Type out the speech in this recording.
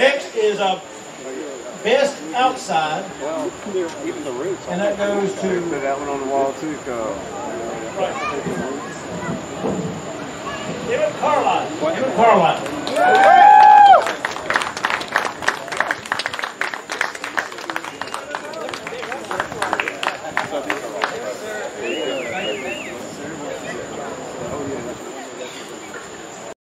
Next is a best outside. Well, even the roots. And that goes to. They put that one on the wall too, Emmett Carlisle. Emmett Carlisle.